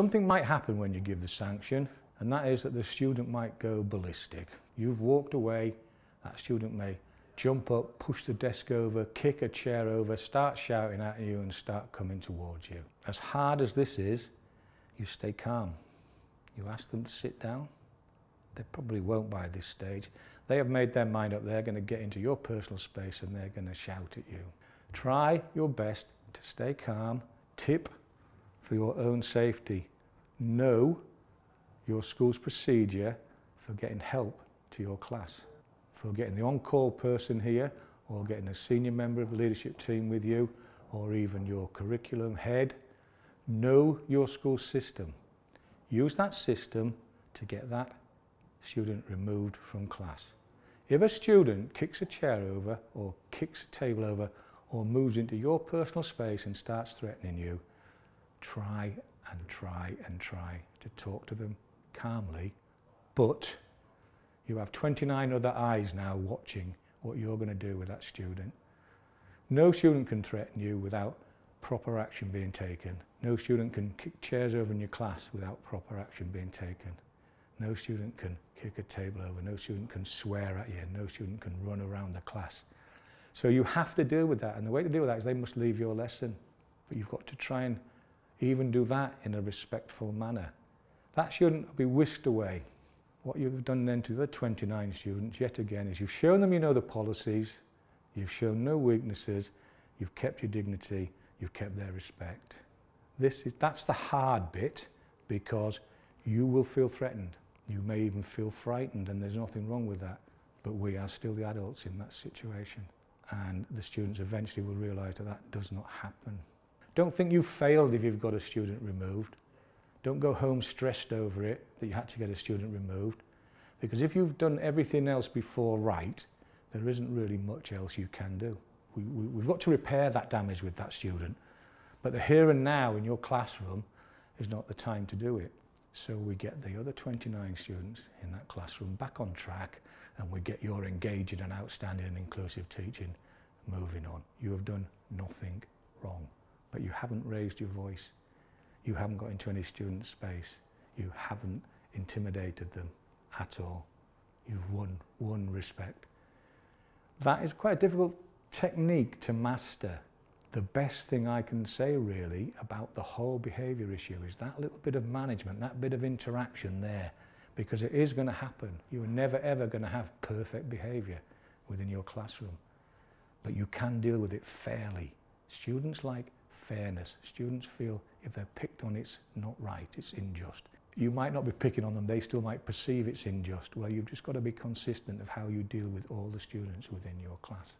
Something might happen when you give the sanction, and that is that the student might go ballistic. You've walked away, that student may jump up, push the desk over, kick a chair over, start shouting at you and start coming towards you. As hard as this is, you stay calm. You ask them to sit down. They probably won't by this stage. They have made their mind up. They're going to get into your personal space and they're going to shout at you. Try your best to stay calm. Tip for your own safety. Know your school's procedure for getting help to your class, for getting the on-call person here, or getting a senior member of the leadership team with you, or even your curriculum head. Know your school system. Use that system to get that student removed from class. If a student kicks a chair over, or kicks a table over, or moves into your personal space and starts threatening you, try and try and try to talk to them calmly, but you have 29 other eyes now watching what you're going to do with that student. No student can threaten you without proper action being taken. No student can kick chairs over in your class without proper action being taken. No student can kick a table over. No student can swear at you. No student can run around the class. So you have to deal with that, and the way to deal with that is they must leave your lesson. But you've got to try and even do that in a respectful manner. That shouldn't be whisked away. What you've done then to the 29 students, yet again, is you've shown them you know the policies, you've shown no weaknesses, you've kept your dignity, you've kept their respect. That's the hard bit, because you will feel threatened. You may even feel frightened, and there's nothing wrong with that. But we are still the adults in that situation. And the students eventually will realise that that does not happen. Don't think you've failed if you've got a student removed. Don't go home stressed over it, that you had to get a student removed. Because if you've done everything else before right, there isn't really much else you can do. We've got to repair that damage with that student. But the here and now in your classroom is not the time to do it. So we get the other 29 students in that classroom back on track, and we get your engaging and outstanding and inclusive teaching moving on. You have done nothing wrong, but you haven't raised your voice. You haven't got into any student space. You haven't intimidated them at all. You've won respect. That is quite a difficult technique to master. The best thing I can say really about the whole behaviour issue is that little bit of management, that bit of interaction there, because it is going to happen. You are never ever going to have perfect behaviour within your classroom, but you can deal with it fairly. Students like fairness. Students feel if they're picked on, it's not right, it's unjust. You might not be picking on them, they still might perceive it's unjust. Well, you've just got to be consistent of how you deal with all the students within your class.